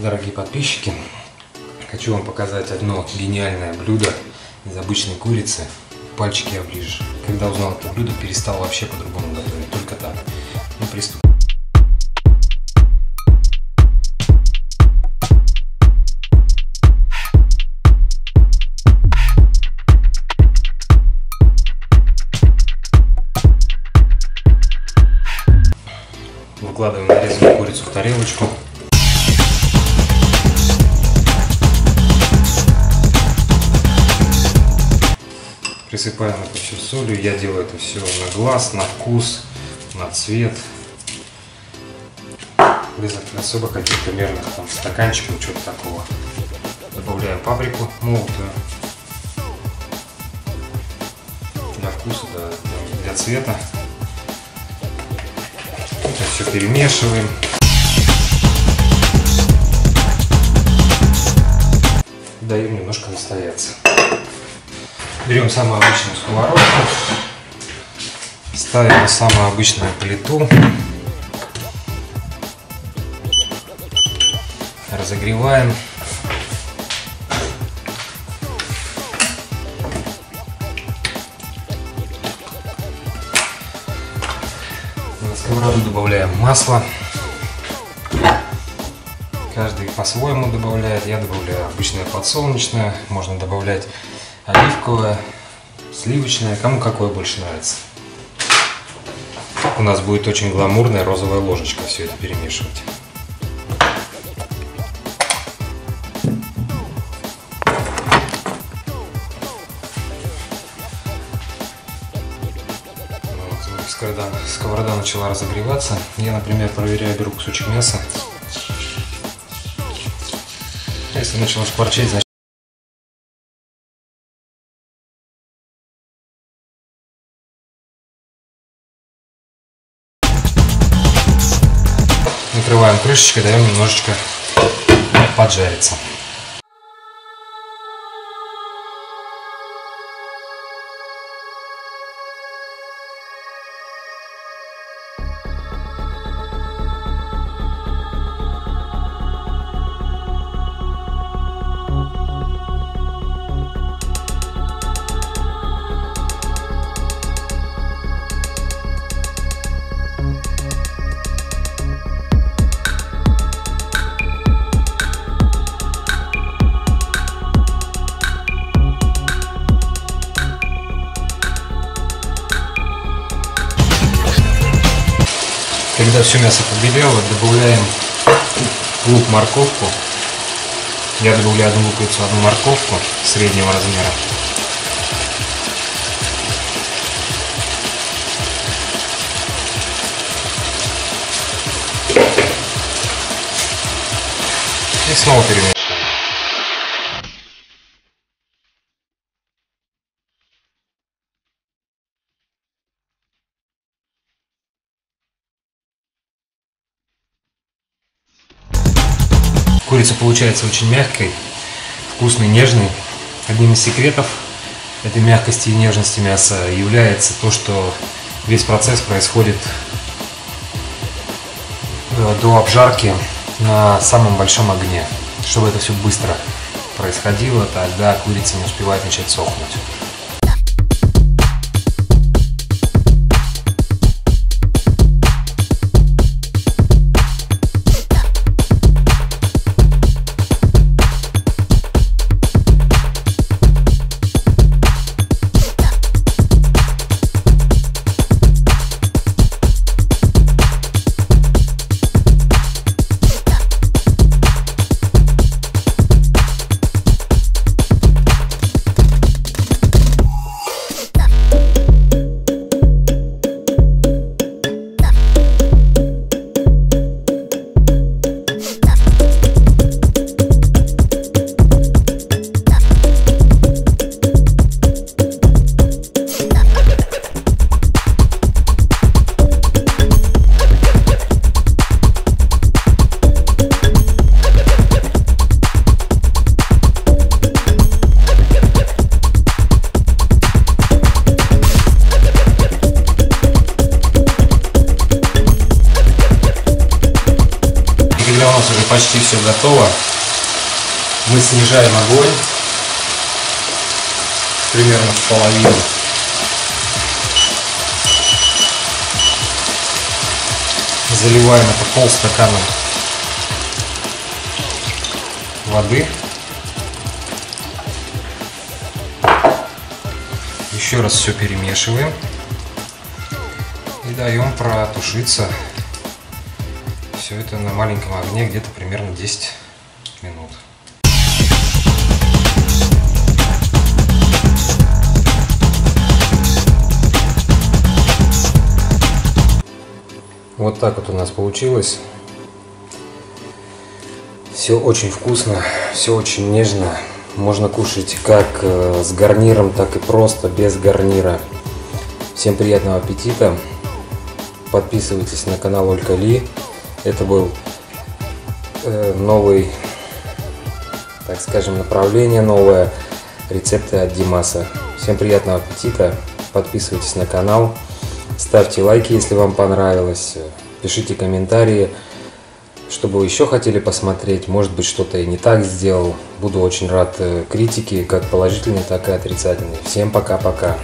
Дорогие подписчики, хочу вам показать одно гениальное блюдо из обычной курицы. Пальчики оближешь. Когда узнал это блюдо, перестал вообще по-другому готовить, только так. Ну, приступим. Выкладываем нарезанную курицу в тарелочку. Присыпаем это все солью. Я делаю это все на глаз, на вкус, на цвет. Без особо каких-то мерных там стаканчиков, чего-то такого. Добавляю паприку молотую. Для вкуса, для цвета. Это все перемешиваем. Даем немножко настояться. Берем самую обычную сковородку, ставим на самую обычную плиту, разогреваем, на сковороду добавляем масло, каждый по-своему добавляет, я добавляю обычное подсолнечное, можно добавлять оливковое, сливочное, кому какое больше нравится. У нас будет очень гламурная розовая ложечка все это перемешивать. Вот, сковорода начала разогреваться. Я, например, проверяю, беру кусочек мяса. Если начало шкварчать, значит... Накрываем крышечкой, даем немножечко поджариться. Когда все мясо побелело, добавляем лук-морковку. Я добавляю одну луковицу, одну морковку среднего размера. И снова перемешиваем. Курица получается очень мягкой, вкусной, нежной. Одним из секретов этой мягкости и нежности мяса является то, что весь процесс происходит до обжарки на самом большом огне. Чтобы это все быстро происходило, тогда курица не успевает начать сохнуть. почти все готово. Мы снижаем огонь примерно в половину. Заливаем это полстакана воды. Еще раз все перемешиваем и даем протушиться все это на маленьком огне где-то примерно 10 минут. Вот так вот у нас получилось. Все очень вкусно, все очень нежно. Можно кушать как с гарниром, так и просто без гарнира. Всем приятного аппетита. Подписывайтесь на канал Ольга Ли. Это был новый, так скажем, направление новое. Рецепты от Димаса. Всем приятного аппетита. Подписывайтесь на канал. Ставьте лайки, если вам понравилось. Пишите комментарии, что бы вы еще хотели посмотреть. Может быть, что-то я не так сделал. Буду очень рад критике, как положительной, так и отрицательной. Всем пока-пока.